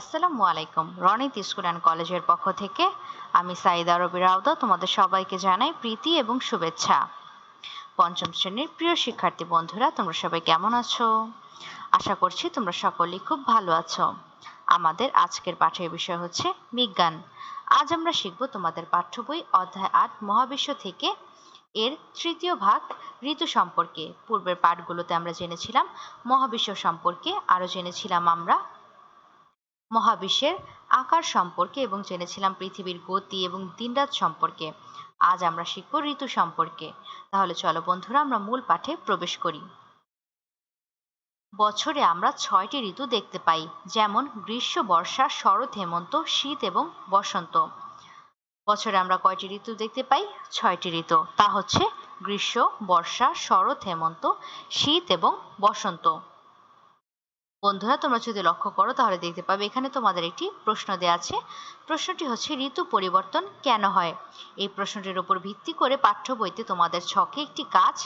আসসালামু আলাইকুম Ronit school and কলেজের পক্ষ থেকে আমি সাইদা রবি রাউদা তোমাদের সবাইকে জানাই প্রীতি এবং শুভেচ্ছা। পঞ্চম শ্রেণীর প্রিয় শিক্ষার্থী বন্ধুরা, তোমরা সবাই কেমন আছো? আশা করছি তোমরা সকলেই খুব ভালো আছো। আমাদের আজকের পাঠের বিষয় হচ্ছে বিজ্ঞান। আজ আমরা শিখব তোমাদের পাঠ্য বই অধ্যায় ৮ মহাবিশ্ব থেকে এর তৃতীয় ভাগ ঋতু সম্পর্কে। পূর্বের পাঠগুলোতে আমরা জেনেছিলাম মহাবিশ্ব সম্পর্কে, আরও জেনেছিলাম আমরা মহাবিশ্বের আকার সম্পর্কে এবং জেনেছিলাম পৃথিবীর গতি এবং দিনরাত সম্পর্কে। আজ আমরা শিখব ঋতু সম্পর্কে। তাহলে চলো বন্ধুরা, আমরা মূল পাঠে প্রবেশ করি। বছরে আমরা ৬টি ঋতু দেখতে পাই, যেমন গ্রীষ্ম, বর্ষা, শরৎ, হেমন্ত, শীত এবং বসন্ত। বছরে আমরা কয়টি ঋতু দেখতে পাই? ৬টি ঋতু, তা হচ্ছে গ্রীষ্ম, বর্ষা, শরৎ, হেমন্ত, শীত এবং বসন্ত। বন্ধুরা, তোমরা যদি লক্ষ্য করো তাহলে দেখতে পাবে এখানে তোমাদের একটি প্রশ্ন দেওয়া আছে। প্রশ্নটি হচ্ছে ঋতু পরিবর্তন কেন হয়? এই প্রশ্নটির উপর ভিত্তি করে পাঠ্য বইতে তোমাদের ছকে একটি কাজ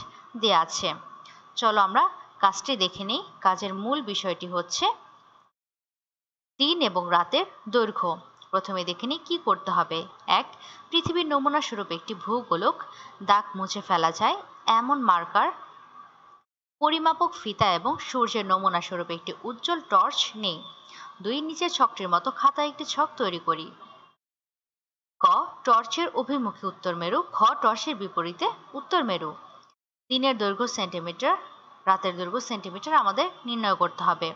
দেওয়া আছে। চলো আমরা কাজটি দেখে নিই। কাজের মূল বিষয়টি হচ্ছে দিন এবং রাতের দৈর্ঘ্য। প্রথমে দেখে নিই কী করতে হবে। ১. পৃথিবীর নমুনা স্বরূপ একটি ভূগোলক, দাগ মুছে ফেলা যায় এমন মার্কার, পরিমাপক ফিতা এবং সূর্যের নমুনা স্বরূপ একটি উজ্জ্বল টর্চ নেই। ২. নিচের ছকটির মতো খাতায় একটি ছক তৈরি করি। ক. টর্চের অভিমুখী উত্তর মেরু। খ. টর্চের বিপরীতে উত্তর মেরু। দিনের দৈর্ঘ্য সেন্টিমিটার, রাতের দৈর্ঘ্য সেন্টিমিটার আমাদের নির্ণয় করতে হবে।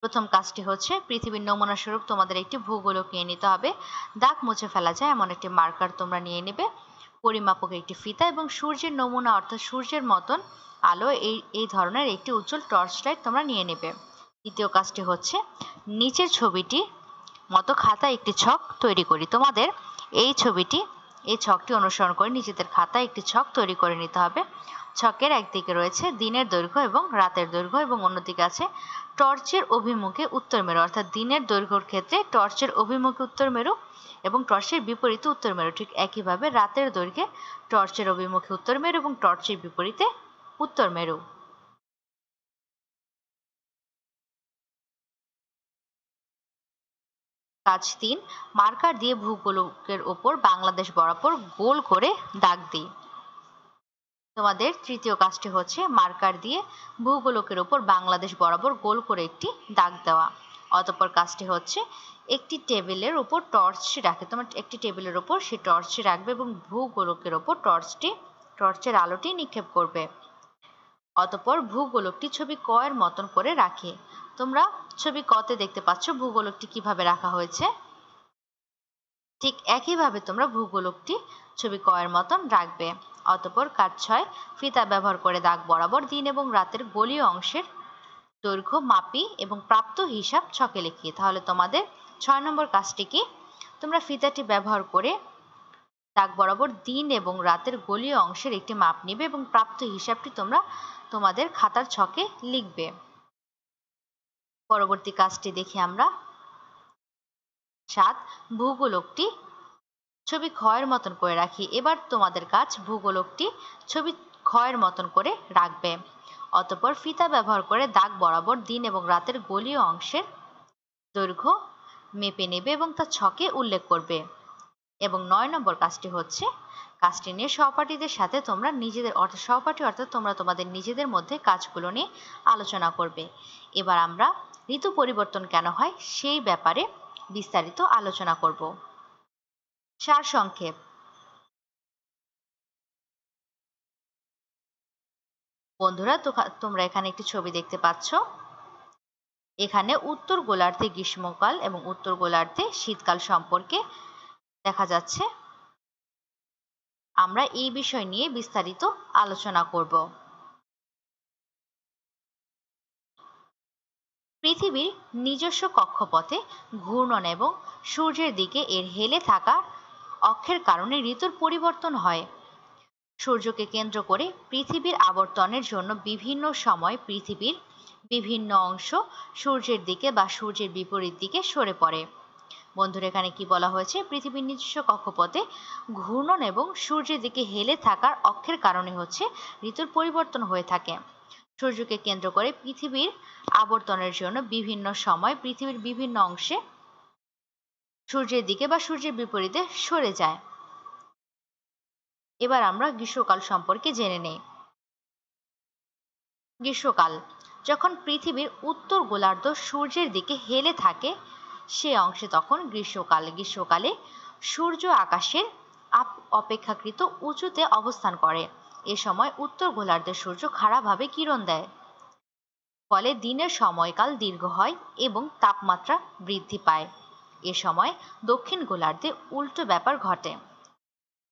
প্রথম কাজটি হচ্ছে পৃথিবীর নমুনা স্বরূপ তোমাদের একটি ভূগোলক নিয়ে নিতে হবে, দাগ মুছে ফেলা যায় এমন একটি মার্কার তোমরা নিয়ে নেবে, পরিমাপক একটি ফিতা এবং সূর্যের নমুনা অর্থাৎ সূর্যের মতন আলো এই ধরনের একটি উজ্জ্বল টর্চ লাইট তোমরা নিয়ে নেবে। দ্বিতীয় কাজটি হচ্ছে নিচের ছবিটি মতো খাতায় একটি ছক তৈরি করি। তোমাদের এই ছকটি অনুসরণ করে নিজেদের খাতায় একটি ছক তৈরি করে নিতে হবে। ছকের একদিকে রয়েছে দিনের দৈর্ঘ্য এবং রাতের দৈর্ঘ্য এবং অন্যদিকে আছে টর্চের অভিমুখে উত্তর মেরু, অর্থাৎ দিনের দৈর্ঘ্যর ক্ষেত্রে টর্চের অভিমুখে উত্তর মেরু এবং টর্চের বিপরীতে উত্তর মেরু। ঠিক একইভাবে রাতের দৈর্ঘ্যে টর্চের অভিমুখে উত্তর মেরু এবং টর্চের বিপরীতে উত্তর মেরু। কাজ ৩. মার্কার দিয়ে ভূগোলকের ওপর বাংলাদেশ বরাবর গোল করে দাগ দিই। তোমাদের তৃতীয় কাজটি হচ্ছে মার্কার দিয়ে ভূগোলকের ওপর বাংলাদেশ বরাবর গোল করে একটি দাগ দেওয়া। অতঃপর কাজটি হচ্ছে একটি টেবিলের ওপর টর্চ রাখে। তোমার একটি টেবিলের ওপর সেই টর্চটি রাখবে এবং ভূগোলকের ওপর টর্চের আলোটি নিক্ষেপ করবে। অতঃপর ভূগোলকটি ছবি ক এর মতন করে রাখে। তোমরা ছবি কতে দেখতে পাচ্ছ ভূগোলকটি কিভাবে রাখা হয়েছে, ঠিক একইভাবে তোমরা ভূগোলকটি ছবি ক এর মতন রাখবে। অতঃপর কাজ ৬. ফিতা ব্যবহার করে দাগ বরাবর দিন এবং রাতের গোলীয় অংশের দৈর্ঘ্য মাপি এবং প্রাপ্ত হিসাব ছকে লিখি। তাহলে তোমাদের ৬ নম্বর কাজটি কি? তোমরা ফিতাটি ব্যবহার করে দাগ বরাবর দিন এবং রাতের গোলীয় অংশের একটি মাপ নেবে এবং প্রাপ্ত হিসাবটি তোমরা তোমাদের খাতার ছকে লিখবে। পরবর্তী কাজটি দেখি আমরা। ৭. ভূগোলকটি ছবি খ এর মতন করে রাখি। এবার তোমাদের কাজ ভূগোলকটি ছবি খ এর মতন করে রাখবে। অতঃপর ফিতা ব্যবহার করে দাগ বরাবর দিন এবং রাতের গোলীয় অংশের দৈর্ঘ্য মেপে নেবে এবং তা ছকে উল্লেখ করবে। এবং ৯ নম্বর কাজটি হচ্ছে কাজটি নিয়ে সহপাঠীদের সাথে তোমরা নিজেদের অর্থাৎ তোমরা তোমাদের নিজেদের মধ্যে কাজগুলো নিয়ে আলোচনা করবে। এবার আমরা ঋতু পরিবর্তন কেন হয় সেই ব্যাপারে বিস্তারিত আলোচনা করব। সারসংক্ষেপ। বন্ধুরা, তোমরা এখানে একটি ছবি দেখতে পাচ্ছ। এখানে উত্তর গোলার্ধে গ্রীষ্মকাল এবং উত্তর গোলার্ধে শীতকাল সম্পর্কে দেখা যাচ্ছে। আমরা এই বিষয় নিয়ে বিস্তারিত আলোচনা করব। পৃথিবীর নিজস্ব কক্ষপথে ঘূর্ণন এবং সূর্যের দিকে এর হেলে থাকা অক্ষের কারণে ঋতুর পরিবর্তন হয়। সূর্যকে কেন্দ্র করে পৃথিবীর আবর্তনের জন্য বিভিন্ন সময় পৃথিবীর বিভিন্ন অংশ সূর্যের দিকে বা সূর্যের বিপরীত দিকে সরে পড়ে। বন্ধুরা, এখানে কি বলা হয়েছে? পৃথিবীর নিজস্ব কক্ষপথে ঘূর্ণন এবং সূর্যের দিকে হেলে থাকার অক্ষের কারণে ঋতুর পরিবর্তন হয়ে থাকে। सूर्यके केंद्र करे पृथिवीर आवर्तनेर जोन्नो विभिन्न समय पृथिवीर विभिन्न अंशे सूर्येर दिके बा सूर्येर विपरीते सरे जाय। एबार आमरा ग्रीष्मकाल सम्पर्के जेने नेई। ग्रीष्मकाल जखन पृथिवीर उत्तर गोलार्ध सूर्येर दिके हेले थाके सेई अंशे तखन ग्रीष्मकाल। ग्रीष्मकाले सूर्य आकाशेर अपेक्षाकृत उचुते अवस्थान करे। ए समय उत्तर गोलार्धे सूर्य खाड़ा भावे किरण देय, फले दिनेर समयकाल दीर्घ हय एबं तापमात्रा बृद्धि पाय। ए समय दक्षिण गोलार्धे उल्टो ब्यापार घटे,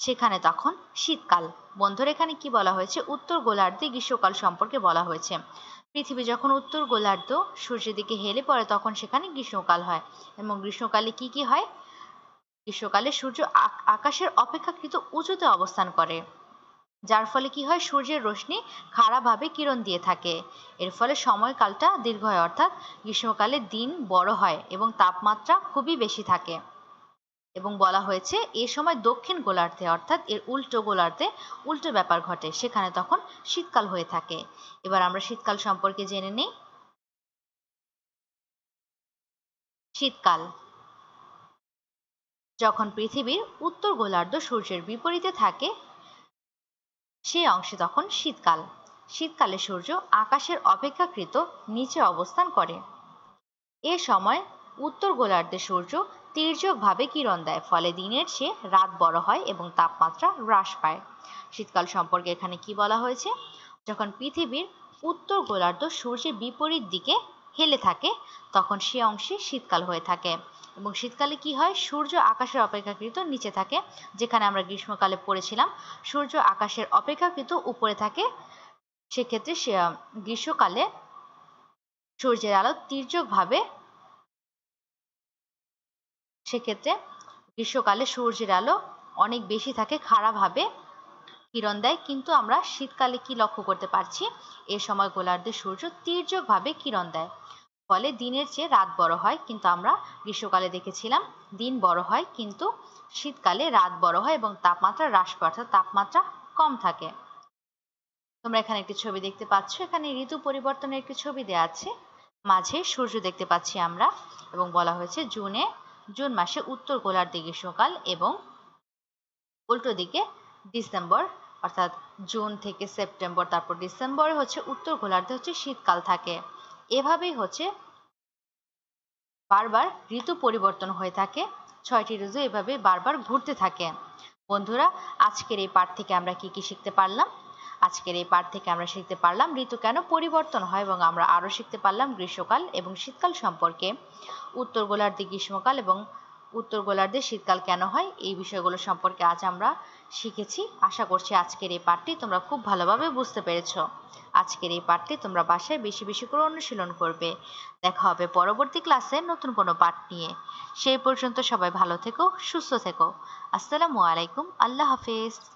सेखाने तखन शीतकाल। बंधुरा एखाने कि बला हयेछे? उत्तर गोलार्धे ग्रीष्मकाल सम्पर्के बला हयेछे। पृथ्वी जखन उत्तर गोलार्ध सूर्येर दिके हेले पड़े तखन सेखाने ग्रीष्मकाल हय। एबं ग्रीष्मकाले कि कि हय? ग्रीष्मकाले सूर्य आकाशेर अपेक्षाकृत उचुते अवस्थान करे, जार फले कि हय? सूर्येर रोशनी खाड़ा भावे किरण दिए थाके। एर फले समयकालटा दीर्घ हय, अर्थात ग्रीष्मकाले दिन बड़ हय एबं तापमात्रा खुबई बेशी थाके। एबं बला हयेछे ए समय दक्षिण गोलार्धे अर्थात एर उल्टो गोलार्धे उल्टो ब्यापार घटे, सेखाने तखन शीतकाल हये थाके। एबार आमरा शीतकाल सम्पर्के जेने नेई। शीतकाल जखन पृथिवीर उत्तर गोलार्ध सूर्येर विपरीते थाके सेई अंशे तखन शीतकाल। शीतकाले सूर्य आकाशेर अपेक्षाकृत नीचे अवस्थान करे। ए समय उत्तर गोलार्धे सूर्य तीर्यक भावे किरण देय, फले दिनेर चेये रात बड़ हय एबं तापमात्रा ह्रास पाय। शीतकाल सम्पर्के एखाने कि बला हयेछे? जखन पृथिवीर उत्तर गोलार्ध सूर्येर विपरीत दिके हेले थाके तखन सेई अंशे शीतकाल हये थाके। एबं शीतकाले कि हय? सूर्य आकाशेर अपेक्षाकृत नीचे थाके। जेखाने आमरा ग्रीष्मकाले पड़ेछिलाम सूर्य आकाशेर अपेक्षाकृत उपरे थाके, सेई क्षेत्रे ग्रीष्मकाले सूर्येर आलो तीर्यक भावे से क्षेत्र में ग्रीष्मकाले सूर्यर आलो अनेक बेशी थाके, खाड़ा भावे किरण देय। किन्तु आमरा शीतकाले कि लक्ष्य करते पारछि? ए समय गोलार्धे सूर्य तीर्यक भावे किरण देय, फले दिनेर चेये रात बड़ हय। किन्तु आमरा ग्रीष्मकाले देखेछिलाम दिन बड़ हय, किन्तु शीतकाले रात बड़ हय एबं तापमात्रा ह्रास पाय, अर्थात तापमात्रा कम थाके। तोमरा एखाने एकटि छवि देखते पाच्छ, एखाने ऋतु परिवर्तनेर एकटि छवि देया आछे, माझे सूर्य देखते पाच्छि आमरा, एबं बला हयेछे जून मासे उत्तर गोलार्धे ग्रीष्मकाल एबं उल्टो दिके डिसेम्बर अर्थात जून थेके सेप्टेम्बर तारपर डिसेम्बरे होच्छे उत्तर गोलार्धे होच्छे शीतकाल थाके। एभाबेई होच्छे बारबार ऋतु परिवर्तन हये थाके, ৬টি ঋতু एभाबे बारबार घुरते थाके। बंधुरा आजकेर एई पाठ थेके आमरा कि कि शिखते पारलाम? आजकेर एई पाठ थेके आमरा शिखते पारलाम ऋतु केन परिवर्तन हय एबं आमरा आरो शिखते पारलाम ग्रीष्मकाल एबं शीतकाल सम्पर्के। उत्तर गोलार्धे ग्रीष्मकाल एबं उत्तर गोलार्धे शीतकाल केन हय এই বিষয়গুলো সম্পর্কে আজ আমরা শিখেছি। আশা করছি আজকের এই পাঠটি তোমরা খুব ভালোভাবে বুঝতে পেরেছো। আজকের এই পাঠটি তোমরা বাসায় বেশি বেশি করে অনুশীলন করবে। দেখা হবে পরবর্তী ক্লাসে নতুন কোনো পাঠ নিয়ে। সেই পর্যন্ত সবাই ভালো থেকো, সুস্থ থেকো। আসসালামু আলাইকুম, আল্লাহ হাফেজ।